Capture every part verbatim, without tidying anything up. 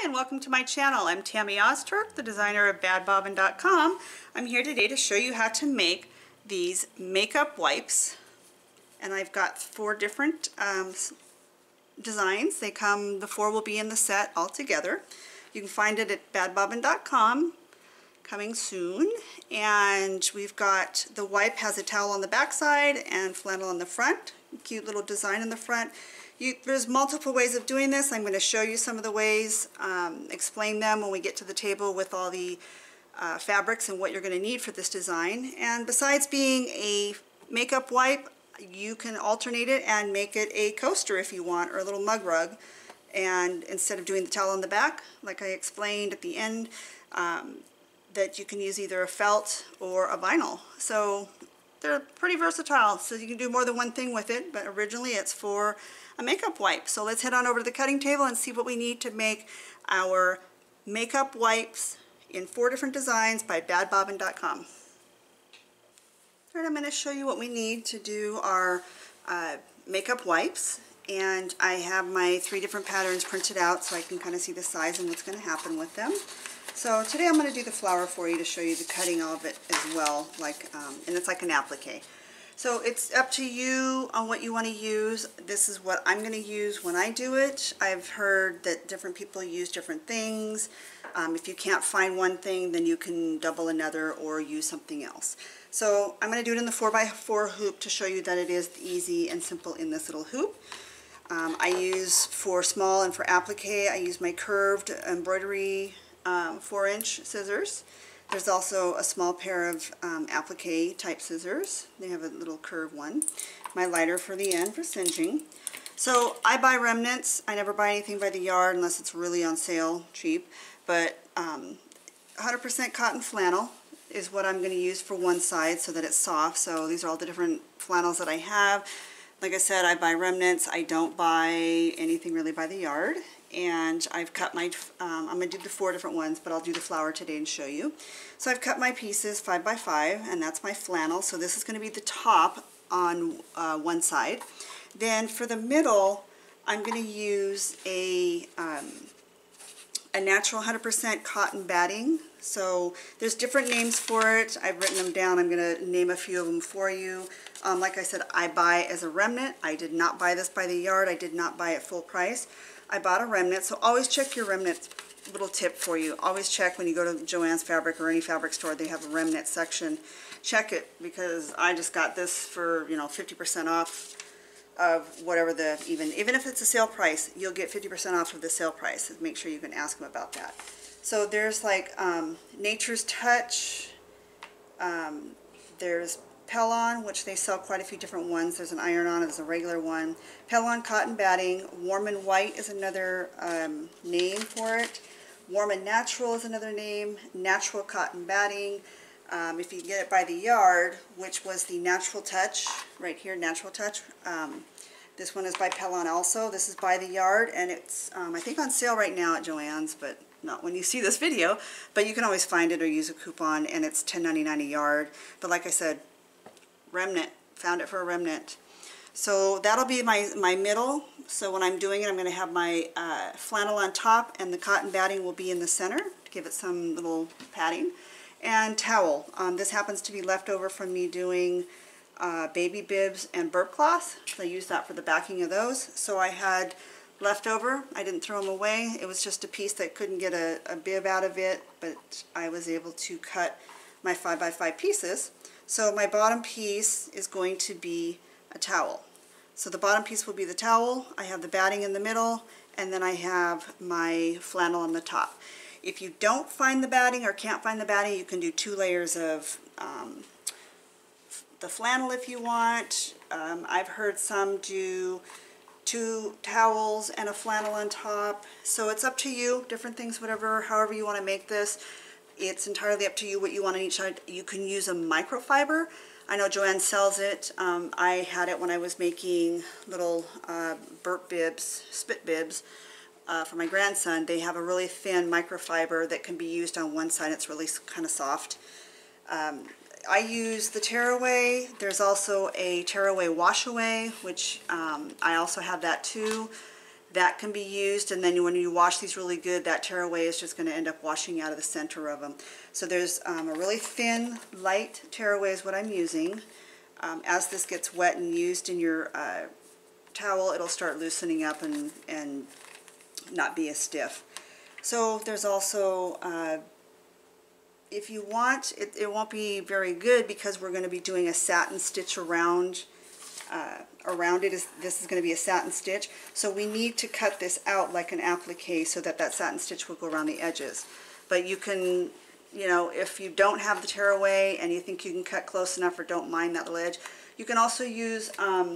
Hi and welcome to my channel. I'm Tammy Ozturk, the designer of bad bobbin dot com. I'm here today to show you how to make these makeup wipes, and I've got four different um, designs. They come, the four will be in the set all together. You can find it at bad bobbin dot com, coming soon. And we've got, the wipe has a towel on the back side and flannel on the front. Cute little design in the front. You, there's multiple ways of doing this. I'm going to show you some of the ways, um, explain them when we get to the table with all the uh, fabrics and what you're going to need for this design. And besides being a makeup wipe, you can alternate it and make it a coaster if you want, or a little mug rug. And instead of doing the towel on the back, like I explained at the end, um, that you can use either a felt or a vinyl. So they're pretty versatile, so you can do more than one thing with it, but originally it's for a makeup wipe. So let's head on over to the cutting table and see what we need to make our makeup wipes in four different designs by bad bobbin dot com. All right, I'm going to show you what we need to do our uh, makeup wipes, and I have my three different patterns printed out so I can kind of see the size and what's going to happen with them. So today I'm going to do the flower for you to show you the cutting of it as well, like, um, and it's like an applique. So it's up to you on what you want to use. This is what I'm going to use when I do it. I've heard that different people use different things. Um, if you can't find one thing, then you can double another or use something else. So I'm going to do it in the four by four hoop to show you that it is easy and simple in this little hoop. Um, I use, for small and for applique, I use my curved embroidery Um, four inch scissors. There's also a small pair of um, applique type scissors. They have a little curved one. My lighter for the end for singeing. So I buy remnants. I never buy anything by the yard unless it's really on sale, cheap. But um, one hundred percent cotton flannel is what I'm going to use for one side so that it's soft. So these are all the different flannels that I have. Like I said, I buy remnants. I don't buy anything really by the yard. And I've cut my, um, I'm going to do the four different ones, but I'll do the flower today and show you. So I've cut my pieces five by five, and that's my flannel. So this is going to be the top on uh, one side. Then for the middle, I'm going to use a, um, a natural one hundred percent cotton batting. So there's different names for it. I've written them down. I'm going to name a few of them for you. Um, like I said, I buy as a remnant. I did not buy this by the yard. I did not buy at full price. I bought a remnant, so always check your remnant. Little tip for you, always check when you go to Joann's fabric or any fabric store, they have a remnant section. Check it, because I just got this for, you know, fifty percent off of whatever the, even even if it's a sale price, you'll get fifty percent off of the sale price. Make sure you can ask them about that. So there's like um, Nature's Touch, um, there's Pellon, which they sell quite a few different ones. There's an iron-on, there's a regular one. Pellon cotton batting. Warm and white is another um, name for it. Warm and natural is another name. Natural cotton batting. Um, if you get it by the yard, which was the Natural Touch, right here, Natural Touch. Um, this one is by Pellon also. This is by the yard, and it's, um, I think, on sale right now at Joann's, but not when you see this video. But you can always find it or use a coupon, and it's ten ninety-nine a yard. But like I said, remnant, found it for a remnant. So that'll be my my middle. So when I'm doing it, I'm going to have my uh, flannel on top, and the cotton batting will be in the center to give it some little padding, and towel. Um, this happens to be left over from me doing uh, baby bibs and burp cloth. So I used that for the backing of those. So I had left over. I didn't throw them away. It was just a piece that couldn't get a, a bib out of it, but I was able to cut my five by five pieces. So my bottom piece is going to be a towel. So the bottom piece will be the towel. I have the batting in the middle, and then I have my flannel on the top. If you don't find the batting or can't find the batting, you can do two layers of um, the flannel if you want. Um, I've heard some do two towels and a flannel on top. So it's up to you, different things, whatever, however you want to make this. It's entirely up to you what you want on each side. You can use a microfiber. I know Joann sells it. Um, I had it when I was making little uh, burp bibs, spit bibs uh, for my grandson. They have a really thin microfiber that can be used on one side. It's really kind of soft. Um, I use the Tearaway. There's also a Tearaway Wash-Away, which um, I also have that too. that can be used, and then when you wash these really good, that tearaway is just going to end up washing out of the center of them. So there's um, a really thin, light tearaway is what I'm using. Um, as this gets wet and used in your uh, towel, it'll start loosening up and, and not be as stiff. So there's also, uh, if you want, it, it won't be very good because we're going to be doing a satin stitch around Uh, around it. Is this is going to be a satin stitch, so we need to cut this out like an applique so that that satin stitch will go around the edges. But you can, you know, if you don't have the tearaway and you think you can cut close enough or don't mind that ledge, you can also use um,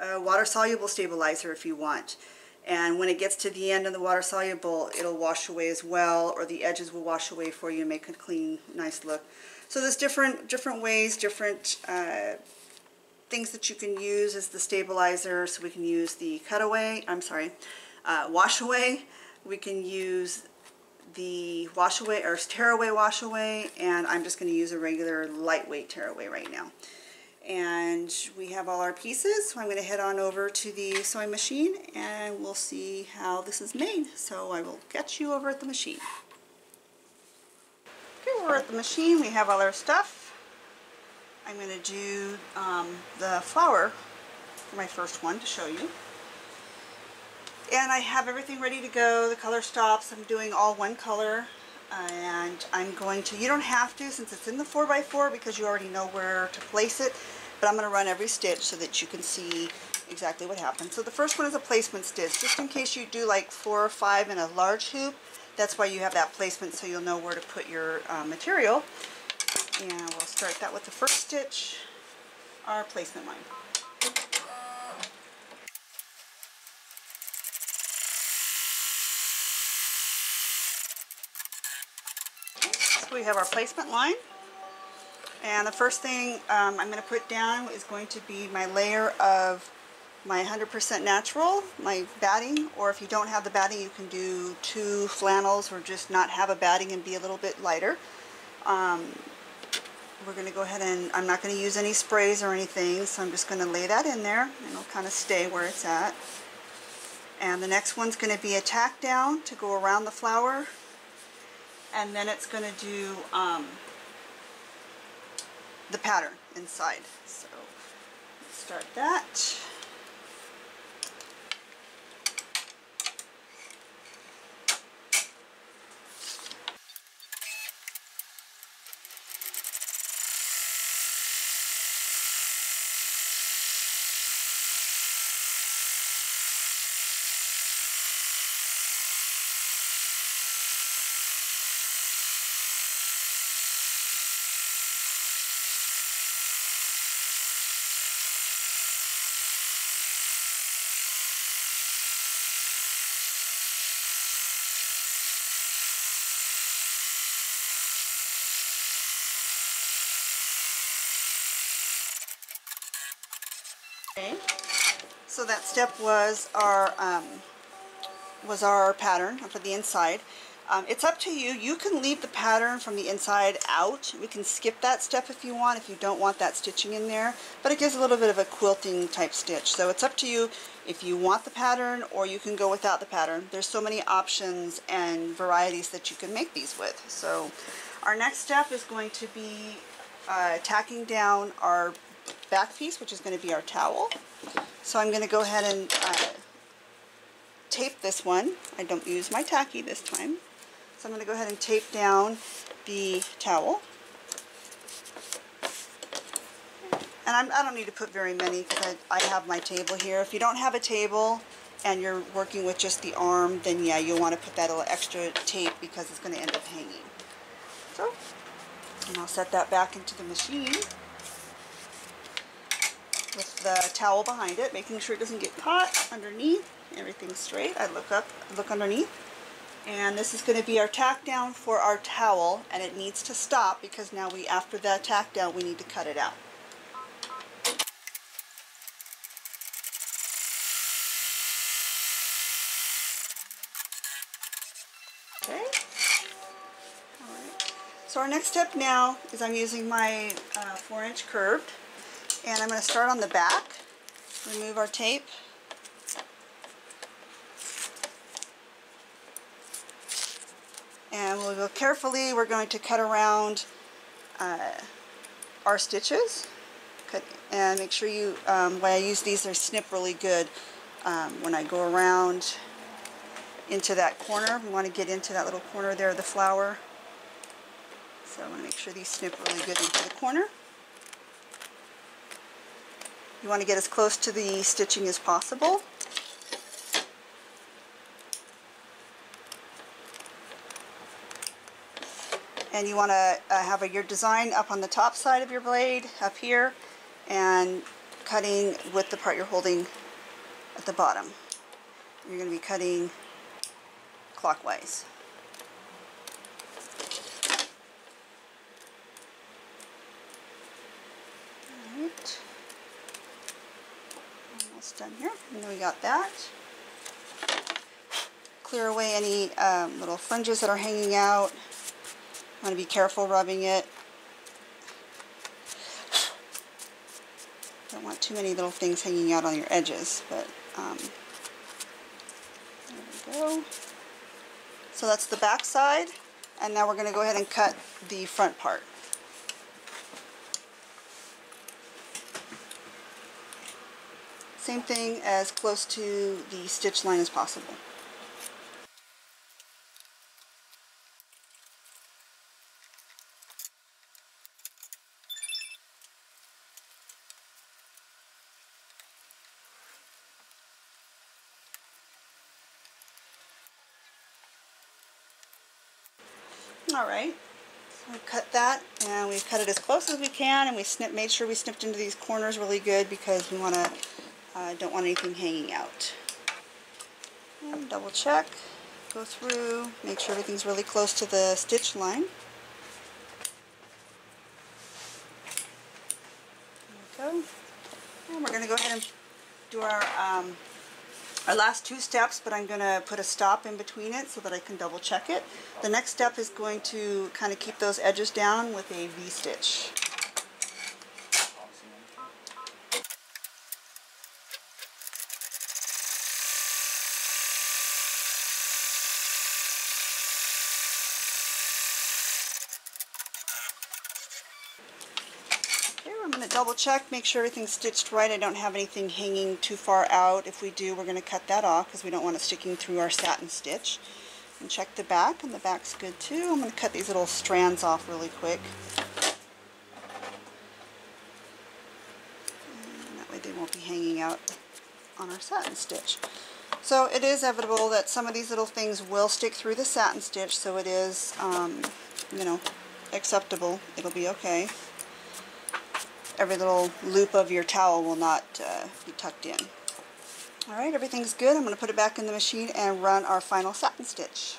a water-soluble stabilizer if you want. And when it gets to the end of the water-soluble, it'll wash away as well, or the edges will wash away for you and make a clean, nice look. So there's different different ways, different uh, things that you can use as the stabilizer. So we can use the cutaway, I'm sorry, uh, wash away. We can use the wash away or tearaway wash away, and I'm just going to use a regular lightweight tearaway right now. And we have all our pieces, so I'm going to head on over to the sewing machine and we'll see how this is made. So I will catch you over at the machine. Okay, we're at the machine. We have all our stuff. I'm going to do um, the flower for my first one to show you. And I have everything ready to go. The color stops. I'm doing all one color. And I'm going to, you don't have to, since it's in the four by four, because you already know where to place it. But I'm going to run every stitch so that you can see exactly what happens. So the first one is a placement stitch. Just in case you do like four or five in a large hoop, that's why you have that placement, so you'll know where to put your uh, material. And we'll start that with the first stitch, our placement line. Okay, so we have our placement line. And the first thing um, I'm going to put down is going to be my layer of my one hundred percent natural, my batting, or if you don't have the batting, you can do two flannels or just not have a batting and be a little bit lighter. Um, We're going to go ahead and, I'm not going to use any sprays or anything, so I'm just going to lay that in there and it'll kind of stay where it's at. And the next one's going to be a tack down to go around the flower, and then it's going to do um, the pattern inside. So let's start that. Okay, so that step was our um, was our pattern for the inside. Um, it's up to you. You can leave the pattern from the inside out. We can skip that step if you want, if you don't want that stitching in there. But it gives a little bit of a quilting type stitch. So it's up to you if you want the pattern, or you can go without the pattern. There's so many options and varieties that you can make these with. So our next step is going to be uh, tacking down our back piece, which is going to be our towel. So I'm going to go ahead and uh, tape this one. I don't use my tacky this time. So I'm going to go ahead and tape down the towel. And I'm, I don't need to put very many because I, I have my table here. If you don't have a table and you're working with just the arm, then yeah, you'll want to put that little extra tape because it's going to end up hanging. So, and I'll set that back into the machine with the towel behind it, making sure it doesn't get caught underneath. Everything's straight. I look up, look underneath. And this is going to be our tack down for our towel, and it needs to stop because now we, after that tack down, we need to cut it out. Okay. All right. So our next step now is I'm using my uh, four inch curved. And I'm going to start on the back, remove our tape, and we'll go carefully. We're going to cut around uh, our stitches, cut, and make sure you, um, when I use these, they snip really good. Um, when I go around into that corner, we want to get into that little corner there of the flower. So I want to make sure these snip really good into the corner. You want to get as close to the stitching as possible. And you want to uh, have a, your design up on the top side of your blade, up here, and cutting with the part you're holding at the bottom. You're going to be cutting clockwise. All right. Almost done here. And then we got that. Clear away any um, little fringes that are hanging out. Want to be careful rubbing it. Don't want too many little things hanging out on your edges, but um, there we go. So that's the back side, and now we're going to go ahead and cut the front part. Same thing, as close to the stitch line as possible. Alright, so we cut that, and we cut it as close as we can, and we snip, made sure we snipped into these corners really good, because we want to, uh, don't want anything hanging out. And double check, go through, make sure everything's really close to the stitch line. There we go. And we're going to go ahead and do our, um, our last two steps, but I'm going to put a stop in between it so that I can double check it. The next step is going to kind of keep those edges down with a V-stitch. Double check, make sure everything's stitched right. I don't have anything hanging too far out. If we do, we're going to cut that off because we don't want it sticking through our satin stitch. And check the back, and the back's good too. I'm going to cut these little strands off really quick. And that way they won't be hanging out on our satin stitch. So it is inevitable that some of these little things will stick through the satin stitch, so it is, um, you know, acceptable. It'll be okay. Every little loop of your towel will not uh, be tucked in. Alright, everything's good. I'm going to put it back in the machine and run our final satin stitch.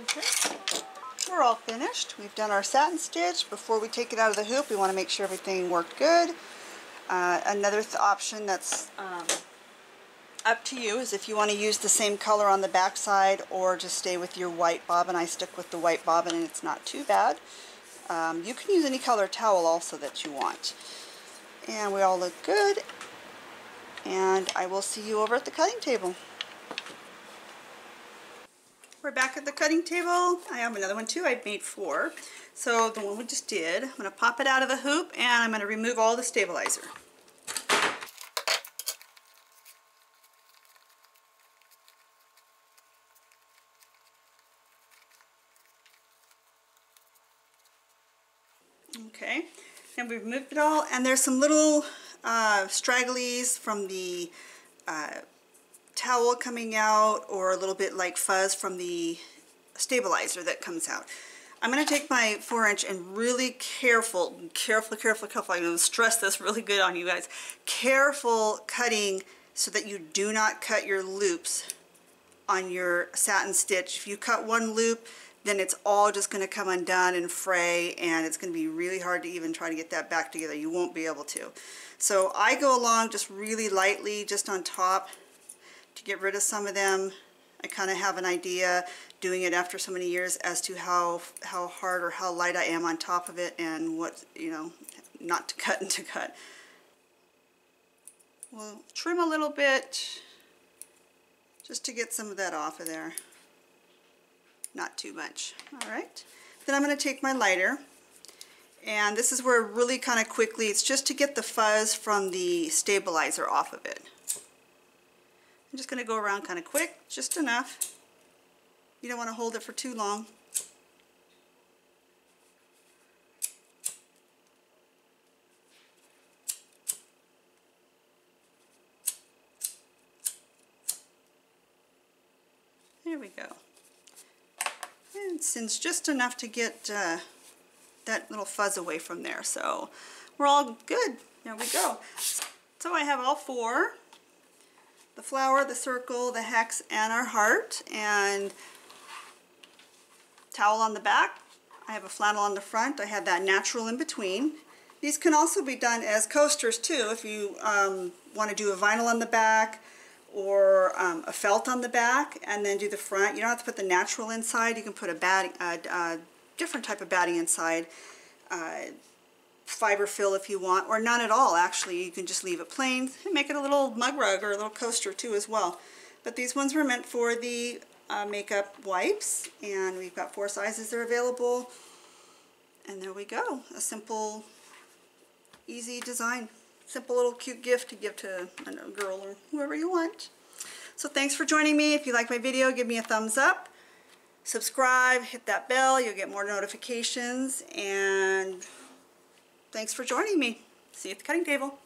Okay. We're all finished. We've done our satin stitch. Before we take it out of the hoop, we want to make sure everything worked good. Uh, another th option that's um, up to you is if you want to use the same color on the back side or just stay with your white bobbin. I stick with the white bobbin and it's not too bad. Um, you can use any color towel also that you want. And we all look good. And I will see you over at the cutting table. We're back at the cutting table. I have another one too. I've made four. So the one we just did, I'm going to pop it out of the hoop and I'm going to remove all the stabilizer. Okay, and we've removed it all, and there's some little uh, stragglies from the uh, towel coming out or a little bit like fuzz from the stabilizer that comes out. I'm going to take my four inch and really careful, careful, careful, careful, I'm going to stress this really good on you guys, careful cutting so that you do not cut your loops on your satin stitch. If you cut one loop, then it's all just going to come undone and fray, and it's going to be really hard to even try to get that back together. You won't be able to. So I go along just really lightly, just on top, to get rid of some of them. I kind of have an idea, doing it after so many years, as to how how hard or how light I am on top of it, and what, you know, not to cut and to cut. We'll trim a little bit just to get some of that off of there. Not too much. All right. Then I'm going to take my lighter, and this is where really kind of quickly, it's just to get the fuzz from the stabilizer off of it. I'm just going to go around kind of quick, just enough. You don't want to hold it for too long. There we go. And since just enough to get uh, that little fuzz away from there. So we're all good. There we go. So I have all four: the flower, the circle, the hex, and our heart, and towel on the back. I have a flannel on the front. I have that natural in between. These can also be done as coasters too, if you um, want to do a vinyl on the back, or um, a felt on the back, and then do the front. You don't have to put the natural inside. You can put a batting, a, a different type of batting inside, uh, fiber fill if you want, or none at all. Actually, you can just leave it plain and make it a little mug rug or a little coaster too as well. But these ones were meant for the uh, makeup wipes, and we've got four sizes that are available. And there we go. A simple, easy design. Simple little cute gift to give to a girl or whoever you want. So thanks for joining me. If you like my video, give me a thumbs up, subscribe, hit that bell, you'll get more notifications, and thanks for joining me. See you at the cutting table.